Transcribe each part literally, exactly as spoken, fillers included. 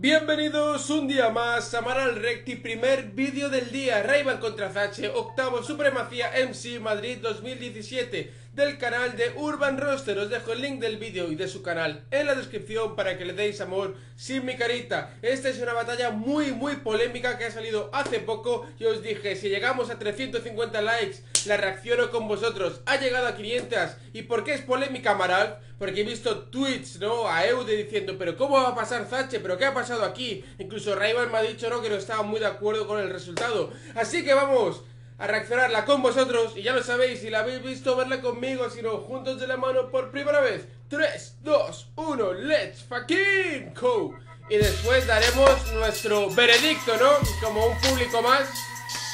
Bienvenidos un día más a Maral Recti, primer vídeo del día. Rayban contra Zache, octavos, Supremacía, M C Madrid dos mil diecisiete del canal de Urban Roster. Os dejo el link del vídeo y de su canal en la descripción para que le deis amor sin mi carita. Esta es una batalla muy muy polémica que ha salido hace poco y os dije, si llegamos a trescientos cincuenta likes la reacciono con vosotros. Ha llegado a quinientos. ¿Y por qué es polémica Maralb? Porque he visto tweets, ¿no?, a Eude diciendo, pero ¿cómo va a pasar Zache? ¿Pero qué ha pasado aquí? Incluso Rayban me ha dicho, ¿no?, que no estaba muy de acuerdo con el resultado. Así que vamos a reaccionarla con vosotros. Y ya lo sabéis, si la habéis visto, verla conmigo, sino juntos de la mano por primera vez. tres, dos, uno, let's fucking go. Y después daremos nuestro veredicto, ¿no?, como un público más.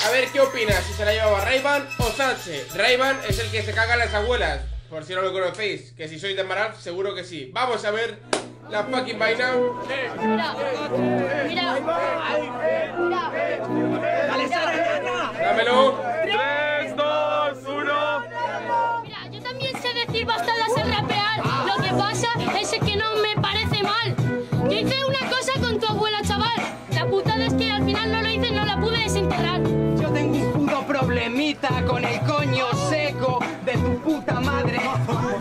A ver qué opinas, si se la llevaba Rayban o Zache. Rayban es el que se caga a las abuelas, por si no lo conocéis, que si sois de Maralb, seguro que sí. Vamos a ver la fucking vaina. Mira, mira, mira. Dale, Sara, dámelo. tres, dos, uno. Mira, yo también sé decir bastadas en rapear. Lo que pasa es que no me parece mal. Yo hice una cosa con tu abuela, chaval. La putada es que al final no lo hice, no la pude desenterrar. Yo tengo un puto problemita con el coño seco de tu puta madre.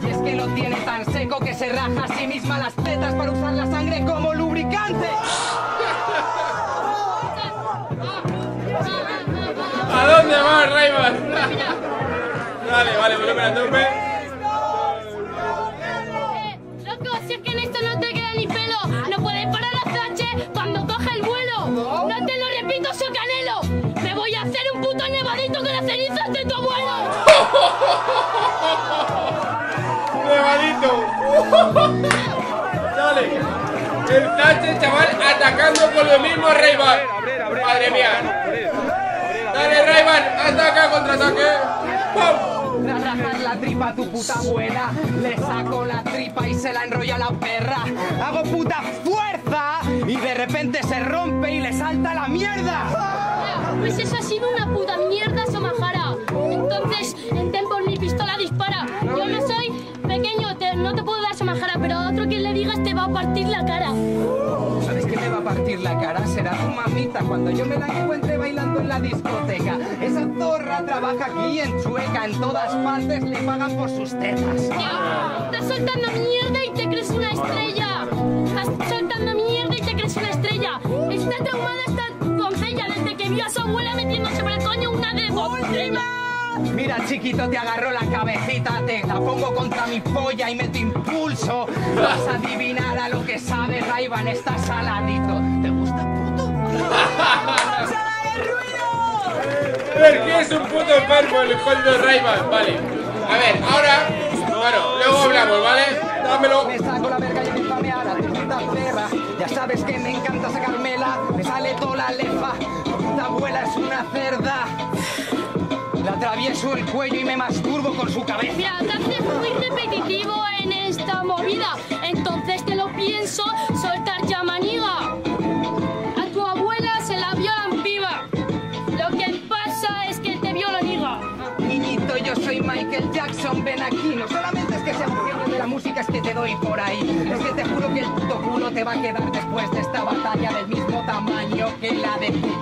Y es que lo tiene tan seco que se raja a sí misma las tetas para usar la sangre como lubricante. ¿A dónde vas, Rayban? Vale, vale, me lo me la tope. Eh, loco, si es que en esto no te queda ni pelo. No puedes parar a Zache cuando coja el vuelo. No te lo repito, soy Canelo. Me voy a hacer un puto nevadito con las cenizas de tu abuelo. ¡Nevadito! Dale. El Zache, chaval, atacando con lo mismo a Rayban. Madre mía. Dale, Rayban, ataca, contraataque. ¡Pum! Tras rajar la tripa a tu puta abuela, le saco la tripa y se la enrolla la perra. Hago puta fuerza y de repente se rompe y le salta la mierda. Pues eso ha sido una puta mierda, Somajara. Entonces, en tiempo mi pistola dispara. Yo no soy pequeño, te, no te puedo dar Somajara, pero a otro que le digas te va a partir la cara. ¿Sabes qué me va a partir la cara? Será tu mamita cuando yo me la encuentre bailando en la discoteca. Esa zorra trabaja aquí en Chueca, en todas partes le pagan por sus tetas. Ya, estás soltando mierda y te crees una estrella. Estás soltando mierda y te crees una estrella. Está traumada esta doncella desde que vio a su abuela metiéndose por el coño una de botrema. Mira, chiquito, te agarro la cabecita, te la pongo contra mi polla y meto impulso. Vas a adivinar a lo que sabe Rayban, está saladito. ¿Te gusta, puto? A ver, ¿qué es un puto enfermo el fondo Rayban? Vale, a ver, ahora, bueno, luego hablamos, ¿vale? Dámelo. Me saco la verga y enfamear a tu puta perra. Ya sabes que me encanta sacármela, me sale toda la lefa. Tu puta abuela es una cerda. La atravieso el cuello y me masturbo con su cabeza. Mira, Zache es muy repetitivo en esta movida. Entonces te lo pienso soltar ya, maniga. A tu abuela se la violan, piba. Lo que pasa es que te viola, niga. Niñito, yo soy Michael Jackson, ven aquí. No solamente es que se aburrieron de la música, es que te doy por ahí. Es que te juro que el puto culo te va a quedar después de esta batalla del mismo tamaño que la de ti.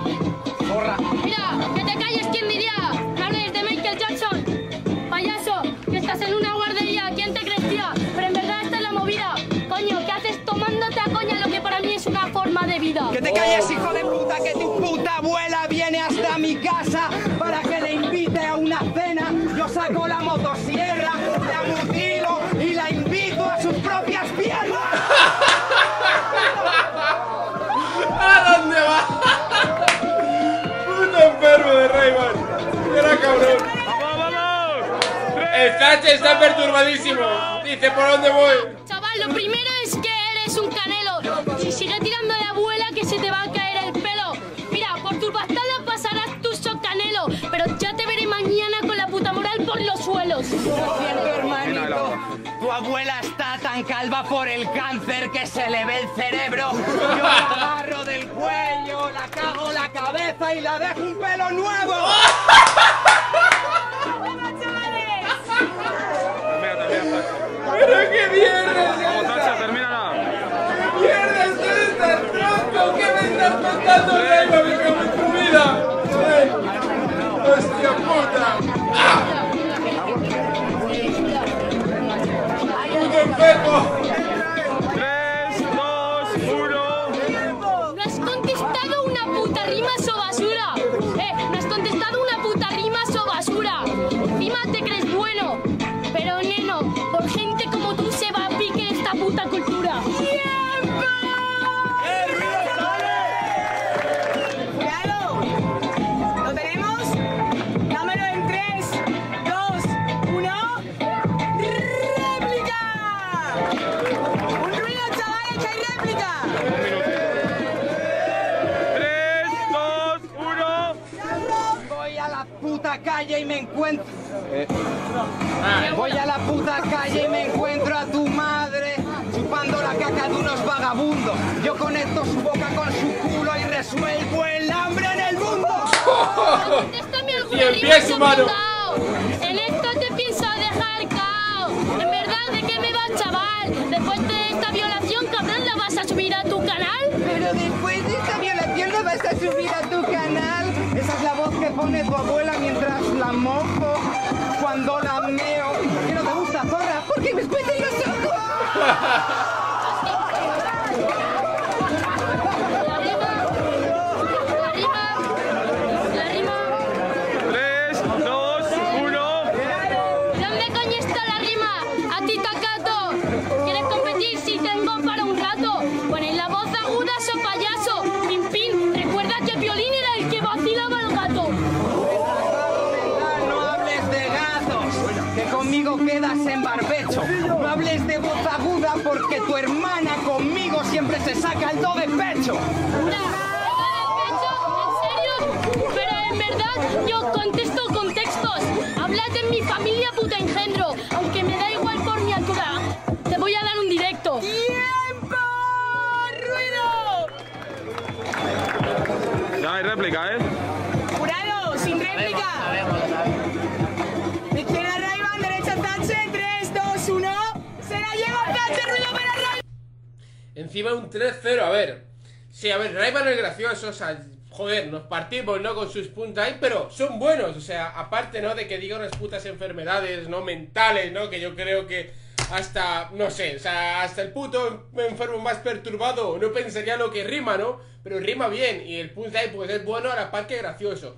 Porra. Mira, que te calles, ¿quién diría? En una guardería, ¿quién te crees, tía? Pero en verdad esta es la movida. Coño, ¿qué haces tomándote a coña lo que para mí es una forma de vida? Que te calles, hijo de puta, que tu puta abuela viene hasta mi casa para que le invite a una cena. Yo saco la motosierra, la mutilo y la invito a sus propias piernas. ¿A dónde va? Puto enfermo de Rayban. Era cabrón. El Zache está perturbadísimo. Dice, ¿por dónde voy? Chaval, lo primero es que eres un Canelo. Si sigue tirando de abuela, que se te va a caer el pelo. Mira, por tus bastadas pasarás tu shock, Canelo. Pero ya te veré mañana con la puta moral por los suelos. Lo siento, hermanito. Tu abuela está tan calva por el cáncer que se le ve el cerebro. Yo la agarro del cuello, la cago la cabeza y la dejo un pelo nuevo. ¡Pero qué mierda! ¡Qué mierda es esta, trampa! ¡Tanto Rayban me cago en tu vida! ¡Hostia puta! ¡Ah! ¡Puto enfermo! tres, dos, uno... ¡No has contestado una puta rima sobasura! ¡Eh! ¡No has contestado una puta rima sobasura! Encima te crees bueno, pero neno, por gente como tú se va a pique esta puta cultura. Calle y me encuentro eh. Voy a la puta calle y me encuentro a tu madre chupando la caca de unos vagabundos. Yo conecto su boca con su culo y resuelvo el hambre en el mundo. Y el pie es humano. En esto te pienso dejar cao. En verdad, ¿de qué me vas, chaval? Después de esta violación, cabrón, ¿la vas a subir a tu canal? Pero después de esta violación la vas a subir a tu canal. Esa es la voz que pone tu abuela mientras la mojo, cuando la meo. ¿Qué no te gusta, zorra? Porque me escueten los ojos. La rima. La rima. La rima. tres, dos, uno. ¿Dónde coño está la rima? A ti, Tacato. ¿Quieres competir si tengo para un rato? Ponéis la voz aguda, so payaso. Pim, pim. Recuerda que Piolín era el que vacilaba al gato. No hables de gatos, que conmigo quedas en barbecho. No hables de voz aguda porque tu hermana conmigo siempre se saca el do de pecho. Yo contesto con textos. Hablad de mi familia, puta engendro. Aunque me da igual por mi altura, te voy a dar un directo. ¡Tiempo! ¡Ruido! Ya hay réplica, ¿eh? ¡Jurado! ¡Sin réplica! ¿De quién a Rayban? Derecha Zache. tres, dos, uno. ¡Se la lleva Zache! ¡Ruido para Rayban! Encima un tres cero. A ver. Sí, a ver, Rayban es gracioso, o sea, joder, nos partimos, ¿no? Con sus punchlines, pero son buenos, o sea, aparte, ¿no? De que diga unas putas enfermedades, ¿no? Mentales, ¿no? Que yo creo que hasta, no sé, o sea, hasta el puto enfermo más perturbado no pensaría lo que rima, ¿no? Pero rima bien, y el punchline, pues es bueno a la par que gracioso.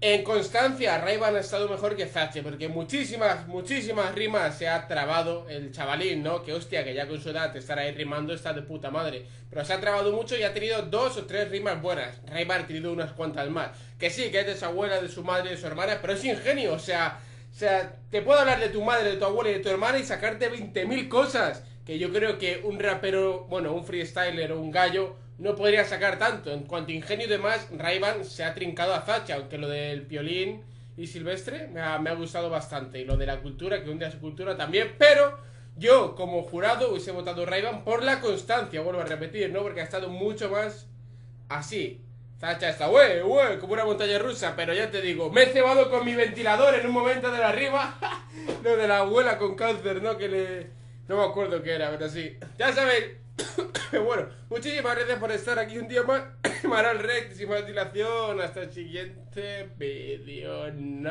En constancia, Rayban ha estado mejor que Zache, porque muchísimas, muchísimas rimas se ha trabado el chavalín, ¿no? Que hostia, que ya con su edad estar ahí rimando está de puta madre. Pero se ha trabado mucho y ha tenido dos o tres rimas buenas. Rayban ha tenido unas cuantas más. Que sí, que es de su abuela, de su madre, de su hermana, pero es ingenio, o sea, o sea, te puedo hablar de tu madre, de tu abuela y de tu hermana y sacarte veinte mil cosas. Que yo creo que un rapero, bueno, un freestyler o un gallo no podría sacar tanto. En cuanto a ingenio y demás, Rayban se ha trincado a Zache, aunque lo del Piolín y Silvestre me ha, me ha gustado bastante. Y lo de la cultura, que hunde a su cultura también. Pero yo, como jurado, hubiese votado Rayban por la constancia, vuelvo a repetir, ¿no? Porque ha estado mucho más así. Zache está, wey, wey, como una montaña rusa. Pero ya te digo, me he cebado con mi ventilador en un momento de la rima. Lo de la abuela con cáncer, ¿no? Que le... no me acuerdo qué era, pero sí. Ya sabéis. Bueno, muchísimas gracias por estar aquí un día más. Maral Recti, sin más dilación. Hasta el siguiente vídeo. No.